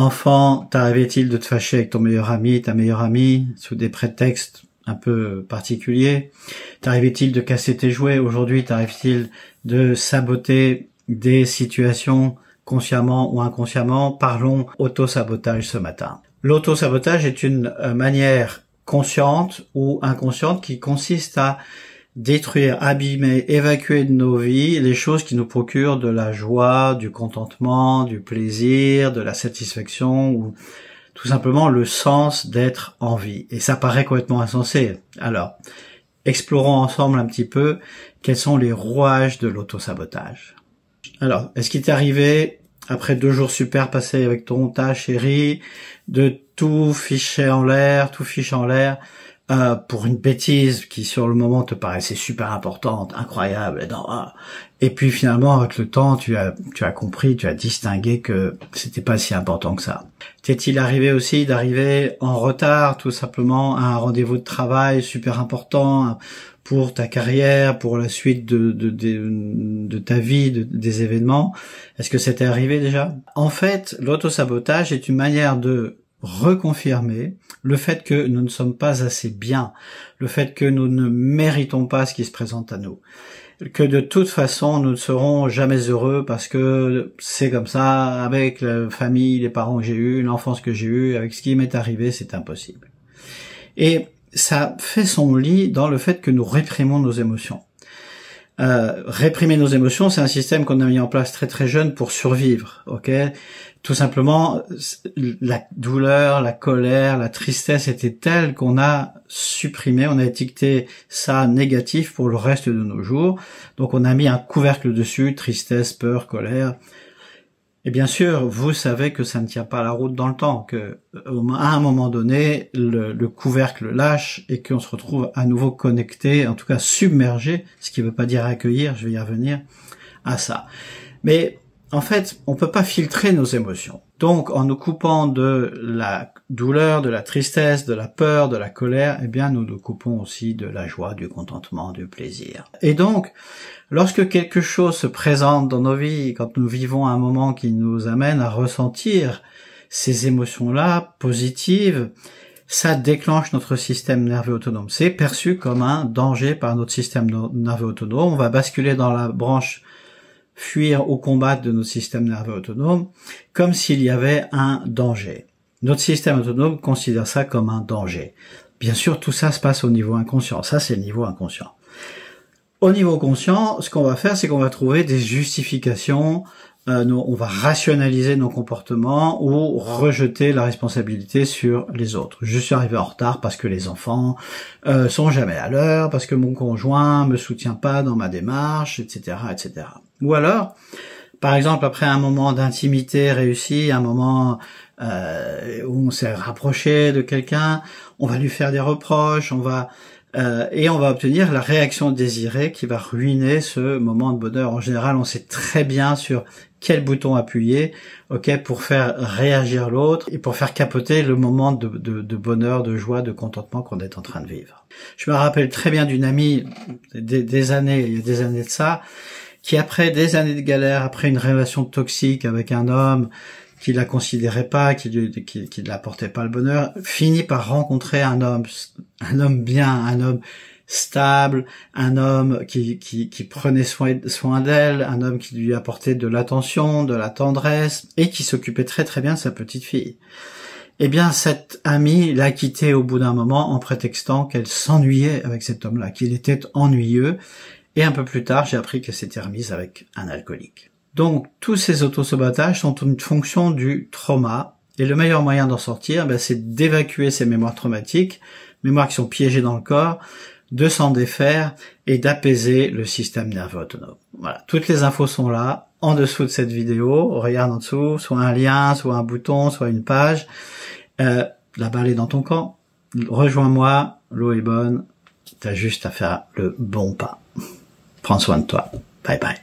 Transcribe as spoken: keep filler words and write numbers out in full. Enfant, t'arrivait-il de te fâcher avec ton meilleur ami, ta meilleure amie, sous des prétextes un peu particuliers? T'arrivait-il de casser tes jouets? Aujourd'hui, t'arrive-t-il de saboter des situations consciemment ou inconsciemment? Parlons auto-sabotage ce matin. L'auto-sabotage est une manière consciente ou inconsciente qui consiste à détruire, abîmer, évacuer de nos vies les choses qui nous procurent de la joie, du contentement, du plaisir, de la satisfaction ou tout simplement le sens d'être en vie. Et ça paraît complètement insensé. Alors, explorons ensemble un petit peu quels sont les rouages de l'auto-sabotage. Alors, est-ce qu'il t'est arrivé, après deux jours super passés avec ton, ta chérie, de tout ficher en l'air, tout fiche en l'air, Euh, pour une bêtise qui sur le moment te paraissait super importante, incroyable, et puis finalement avec le temps tu as tu as compris, tu as distingué que c'était pas si important que ça. T'est-il arrivé aussi d'arriver en retard tout simplement à un rendez-vous de travail super important pour ta carrière, pour la suite de de de, de ta vie, de, des événements? Est-ce que c'était arrivé déjà? En fait, l'auto-sabotage est une manière de reconfirmer le fait que nous ne sommes pas assez bien, le fait que nous ne méritons pas ce qui se présente à nous, que de toute façon nous ne serons jamais heureux parce que c'est comme ça, avec la famille, les parents que j'ai eus, l'enfance que j'ai eue, avec ce qui m'est arrivé, c'est impossible. Et ça fait son lit dans le fait que nous réprimons nos émotions. Euh, réprimer nos émotions, c'est un système qu'on a mis en place très très jeune pour survivre, ok? Tout simplement, la douleur, la colère, la tristesse était telle qu'on a supprimé, on a étiqueté ça négatif pour le reste de nos jours. Donc on a mis un couvercle dessus, tristesse, peur, colère. Et bien sûr, vous savez que ça ne tient pas la route dans le temps, que à un moment donné, le, le couvercle lâche et qu'on se retrouve à nouveau connecté, en tout cas submergé, ce qui ne veut pas dire accueillir, je vais y revenir à ça. Mais en fait, on peut pas filtrer nos émotions. Donc, en nous coupant de la douleur, de la tristesse, de la peur, de la colère, eh bien, nous nous coupons aussi de la joie, du contentement, du plaisir. Et donc, lorsque quelque chose se présente dans nos vies, quand nous vivons un moment qui nous amène à ressentir ces émotions-là, positives, ça déclenche notre système nerveux autonome. C'est perçu comme un danger par notre système nerveux autonome. On va basculer dans la branche fuir ou combattre de notre système nerveux autonome, comme s'il y avait un danger. Notre système autonome considère ça comme un danger. Bien sûr, tout ça se passe au niveau inconscient. Ça, c'est le niveau inconscient. Au niveau conscient, ce qu'on va faire, c'est qu'on va trouver des justifications, euh, nous, on va rationaliser nos comportements ou rejeter la responsabilité sur les autres. Je suis arrivé en retard parce que les enfants euh, sont jamais à l'heure, parce que mon conjoint me soutient pas dans ma démarche, et cetera, et cetera. Ou alors, par exemple, après un moment d'intimité réussi, un moment euh, où on s'est rapproché de quelqu'un, on va lui faire des reproches, on va euh, et on va obtenir la réaction désirée qui va ruiner ce moment de bonheur. En général, on sait très bien sur quel bouton appuyer, ok, pour faire réagir l'autre et pour faire capoter le moment de, de, de bonheur, de joie, de contentement qu'on est en train de vivre. Je me rappelle très bien d'une amie des, des années, il y a des années de ça, qui après des années de galère, après une relation toxique avec un homme qui la considérait pas, qui ne qui, qui l'apportait pas le bonheur, finit par rencontrer un homme, un homme bien, un homme stable, un homme qui, qui, qui prenait soin, soin d'elle, un homme qui lui apportait de l'attention, de la tendresse, et qui s'occupait très très bien de sa petite fille. Eh bien, cette amie l'a quitté au bout d'un moment en prétextant qu'elle s'ennuyait avec cet homme-là, qu'il était ennuyeux. Et un peu plus tard, j'ai appris qu'elle s'était remise avec un alcoolique. Donc, tous ces autosabotages sont une fonction du trauma. Et le meilleur moyen d'en sortir, ben, c'est d'évacuer ces mémoires traumatiques, mémoires qui sont piégées dans le corps, de s'en défaire et d'apaiser le système nerveux autonome. Voilà, toutes les infos sont là, en dessous de cette vidéo. Regarde en dessous, soit un lien, soit un bouton, soit une page. Euh, la balle est dans ton camp. Rejoins-moi, l'eau est bonne. T'as juste à faire le bon pas. Prends soin de toi. Bye bye.